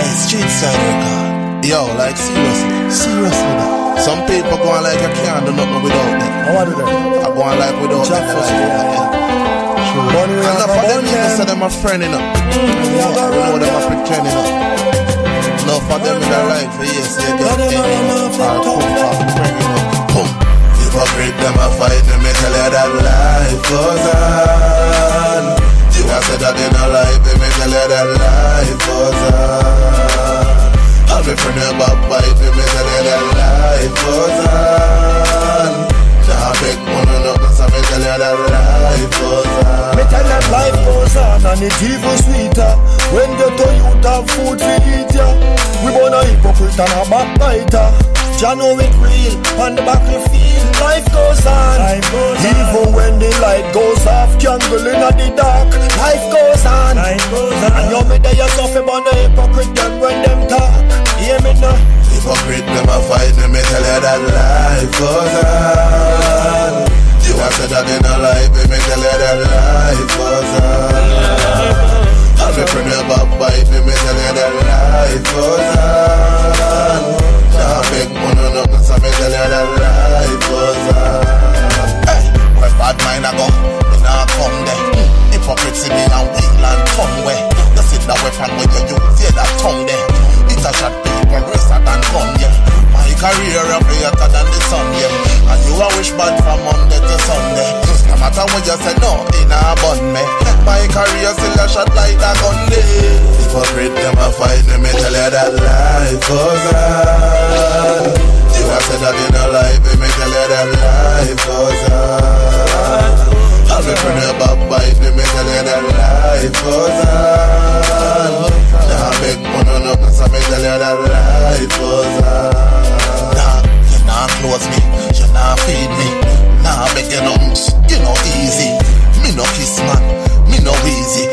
Hey, street side record. Yo, like seriously now. Some people go on like I can't do nothing without them. I want to do that. I go on like without them. And enough of them niggas say them a friend enough. I know them a pretend enough. Enough of them in their life for years they get enough. If I break them a fight, let me tell you that life goes on. You a say that in a life, let me tell you that life goes on. I'll be friend them a fight, let me tell you that life goes on. Now I make money up, so me tell you that life goes on. Me tell that life goes on, and it's even sweeter when you do you have food to eat ya. We wanna hypocrite and a backbiter. You know it real, on the battlefield life goes on. Life goes even on. When the light goes off, jungle in the dark, life goes on. Life goes on. And you me there, you suffer about the hypocrite and when them talk, hear me now. Hypocrite, them a fight, let me tell you that life goes on. You a say that in a life, let me tell you that life goes on. I'll be friend of a fight, let me tell you that life goes on. I make money up, so me tell you that life goes on. Hey, where bad mind I go, it nah come there. Hypocrisy me and England tongue where. You see that weapon when you use, yeah that tongue there. It's a shot people racer than come, yeah. My career a better than the sun, yeah. And you a wish bad from Monday to Sunday. No matter what you say, no, it nah bun me. My career still a shot like a gun there. Hypocrite them a fight, let me tell you that life goes on. You a say that in a life, let me tell you that life goes on. I'll be friend of a fight, let me tell you that life goes on. Now I make money up, so me tell you that life goes on. Nah, you nah close me, you nah feed me. Nah make you numbs, you know easy. Me no kiss man, me no easy.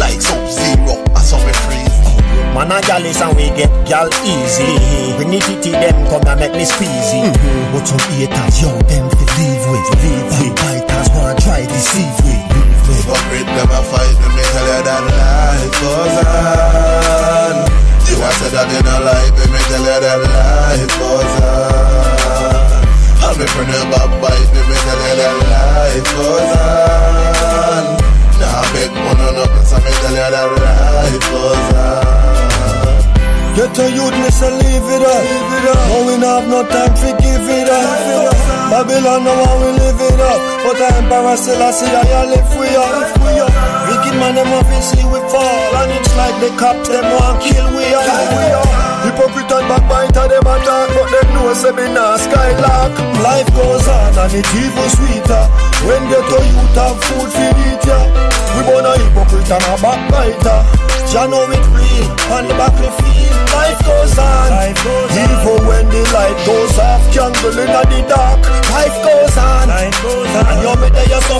Like Sub-Zero, I saw me freeze. Man a gal is and we get gal easy. Bring it to them, come and make me squeezy. But some haters, yo, them to leave with. Biters wanna try deceive with. Hypocrite them a fight, let me tell you that life goes on. You a say that in a life, let me tell you that life goes on. I'll be friend of a fight, let me tell you that life goes on. Now I make money up, so me tell you that life goes on. Get a youth, listen, leave it up. No, we don't have no time to give it up. Babylon, no one will live it up. But I embarrass it, I see how you live free up. Wicked man, them obviously we fall. And it's like the cops, them want kill we up. Hypocrite and backbiter, them a talk, but them know say me nah skylark. Life goes on and it's even sweeter when you to youth have food for eat ya. We born a hypocrite and a backbiter. Ya know it real on the battlefield. Life goes on. Life goes even on. When the light goes off, jungle in the dark. Life goes on. Life goes on. And you me there, you